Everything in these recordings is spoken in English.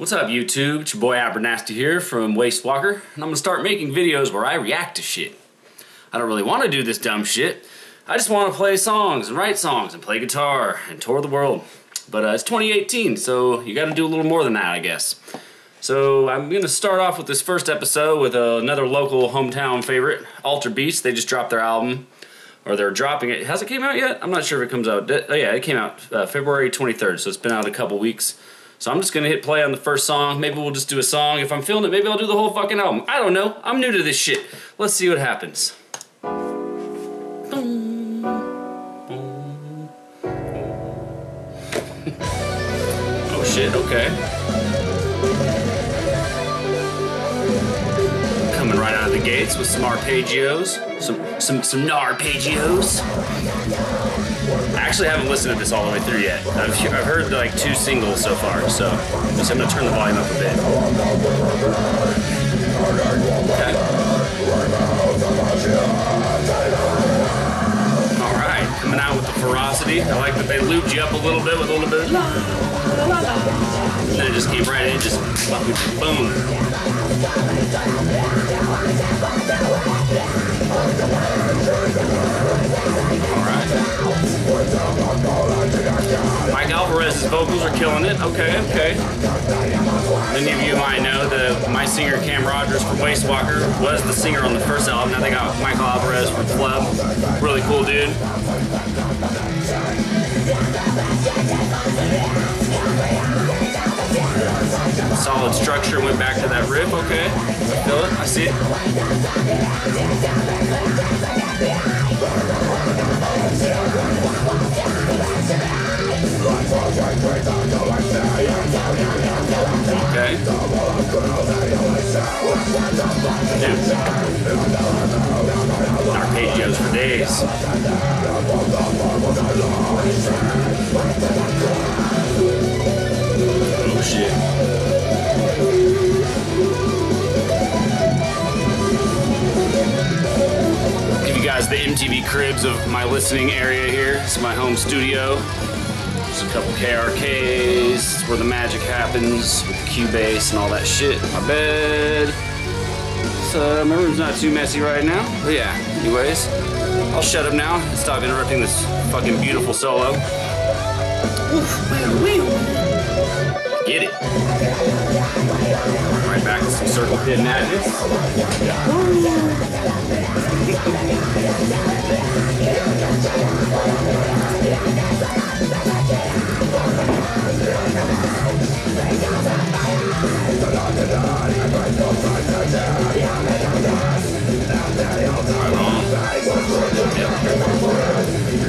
What's up, YouTube? It's your boy Abernathy here from Wastewalker, and I'm gonna start making videos where I react to shit. I don't really want to do this dumb shit. I just want to play songs and write songs and play guitar and tour the world. But it's 2018, so you got to do a little more than that, I guess. So I'm gonna start off with this first episode with another local hometown favorite, Alterbeast. They just dropped their album, or they're dropping it. Has it came out yet? I'm not sure if it comes out. Oh yeah, it came out February 23rd, so it's been out a couple weeks. So I'm just gonna hit play on the first song. Maybe we'll just do a song. If I'm feeling it, maybe I'll do the whole fucking album. I don't know. I'm new to this shit. Let's see what happens. Oh shit, okay. Coming right out of the gates with some arpeggios. Some arpeggios. Actually, I haven't listened to this all the way through yet. I've heard like two singles so far, so I'm just going to turn the volume up a bit. Okay. All right, coming out with the ferocity. I like that they lubed you up a little bit with a little bit of la, la, la, la. And then it just came right in, just fucking boom. All right. Mike Alvarez's vocals are killing it. Okay, okay. Many of you might know that my singer Cam Rogers from Wastewalker was the singer on the first album. Now they got Michael Alvarez from Club. Really cool dude. Solid structure, went back to that riff. Okay, I feel it, I see it. Okay. Arpeggios for days. Oh shit. Give you guys the MTV Cribs of my listening area here. This is my home studio. There's a couple KRKs. This is where the magic happens with the Cubase and all that shit. My bed. So my room's not too messy right now. But yeah, anyways. I'll shut up now and stop interrupting this fucking beautiful solo. Oof. Get it. Right back to some circle pit madness.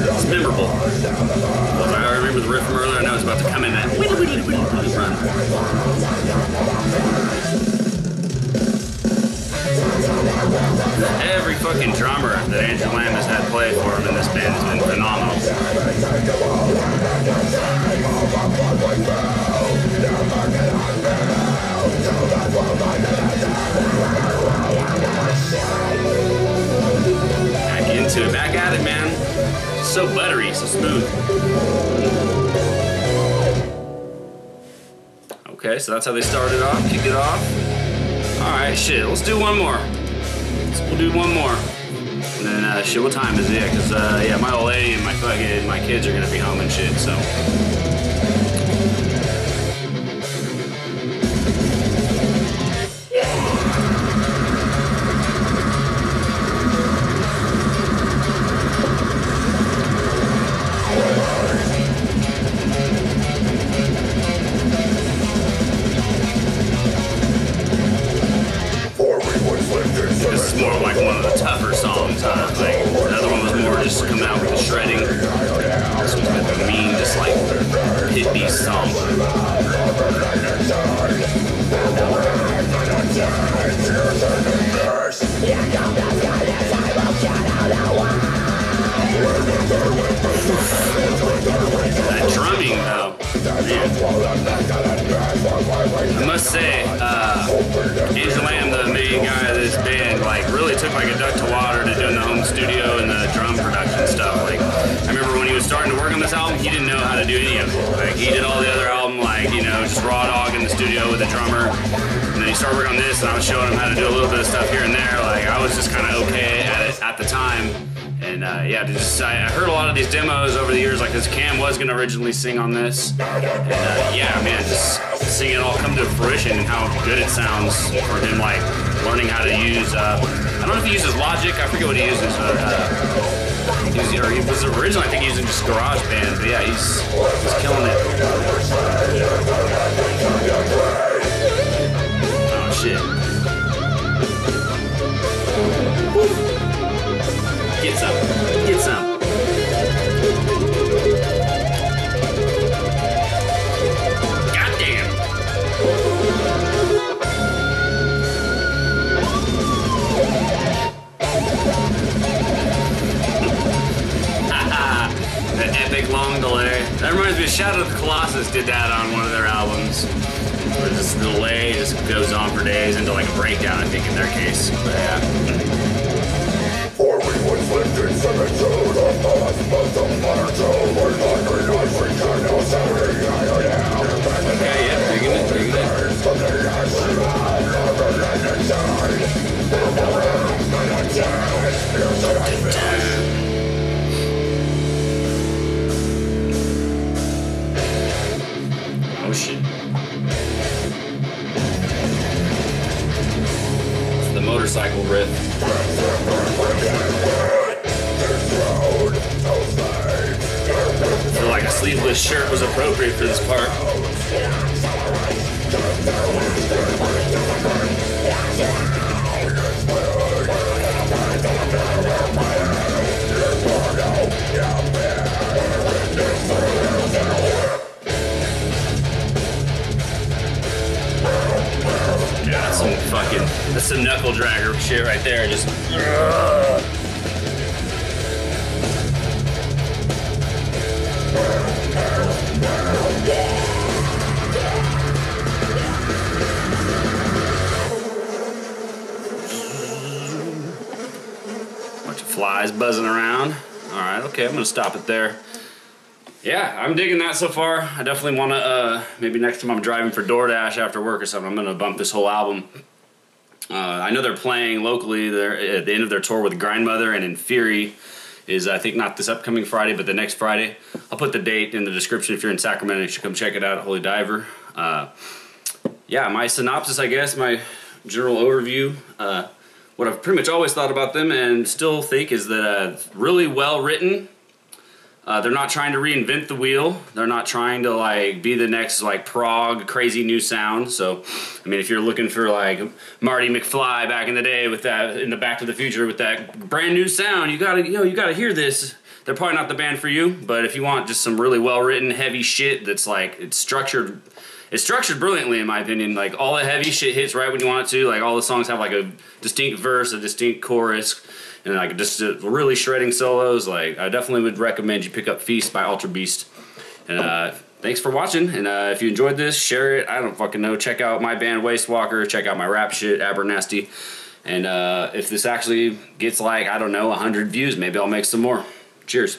It's memorable. Well, I remember the riff from earlier. I know it's about to come in that every fucking drummer that Andrew Lamb has had play for him in this band has been phenomenal. Back into it, back at it, man. So buttery, so smooth. Okay, so that's how they started off, kicked it off. All right, shit, let's do one more. We'll do one more. And then, shit, what time is it? Because, yeah, my old lady and my kids are going to be home and shit, so. This is more like one of the tougher songs, like the other one was more just coming out with the shredding. This one's got the mean, just like hit these songs. That drumming though, man. I must say, Andrew Lamb, the main guy of this band, like really took like a duck to water to doing the home studio and the drum production stuff. Like I remember when he was starting to work on this album, he didn't know how to do any of it. Like he did all the other album like like, you know, just raw dog in the studio with a drummer. And then he started working on this, and I was showing him how to do a little bit of stuff here and there. Like, I was just kind of okay at it at the time. And yeah, I heard a lot of these demos over the years, like, because Cam was going to originally sing on this. And yeah, man, just seeing it all come to fruition and how good it sounds for him, like, learning how to use, I don't know if he uses Logic, I forget what he uses, but he was originally, I think, using just GarageBand, but yeah, he's killing it. Oh, shit. Get some. Get some. That epic long delay. That reminds me of Shadow of the Colossus did that on one of their albums. Where this delay just goes on for days into like a breakdown, I think, in their case. But yeah. For we would lift in servitude upon us, but the monotone were not renewed for eternals and we are now. Okay, yeah, digging it. Oh shit. It's the motorcycle riff. I feel like a sleeveless shirt was appropriate for this part. That's some fucking, that's some knuckle dragger shit right there. Just bunch of flies buzzing around. All right, okay, I'm gonna stop it there. Yeah, I'm digging that so far. I definitely want to, maybe next time I'm driving for DoorDash after work or something, I'm going to bump this whole album. I know they're playing locally. They're at the end of their tour with Grindmother, and Infury is, I think, not this upcoming Friday, but the next Friday. I'll put the date in the description. If you're in Sacramento, you should come check it out at Holy Diver. Yeah, my synopsis, I guess, my general overview, what I've pretty much always thought about them and still think is that really well written. They're not trying to reinvent the wheel. They're not trying to like be the next like prog crazy new sound. So, I mean, if you're looking for like Marty McFly back in the day with that in the Back to the Future with that brand new sound, you gotta hear this. They're probably not the band for you. But if you want just some really well written heavy shit that's like it's structured brilliantly in my opinion. Like all the heavy shit hits right when you want it to. Like all the songs have like a distinct verse, a distinct chorus. And like just really shredding solos, like I definitely would recommend you pick up Feast by Alterbeast. And thanks for watching. And if you enjoyed this, share it. I don't fucking know. Check out my band Wastewalker. Check out my rap shit, Abernathy. And if this actually gets like I don't know 100 views, maybe I'll make some more. Cheers.